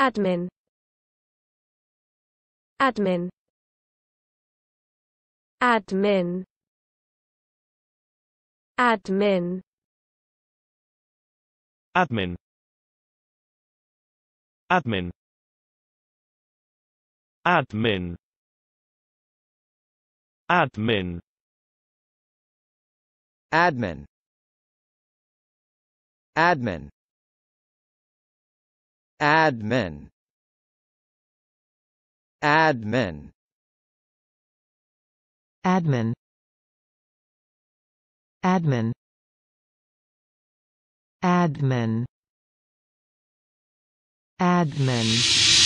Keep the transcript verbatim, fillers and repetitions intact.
Admin. Admin. Admin. Admin. Admin. Admin. Admin. Admin. Admin. Admin. Admin. Admin. Admin. Admin. Admin. Admin.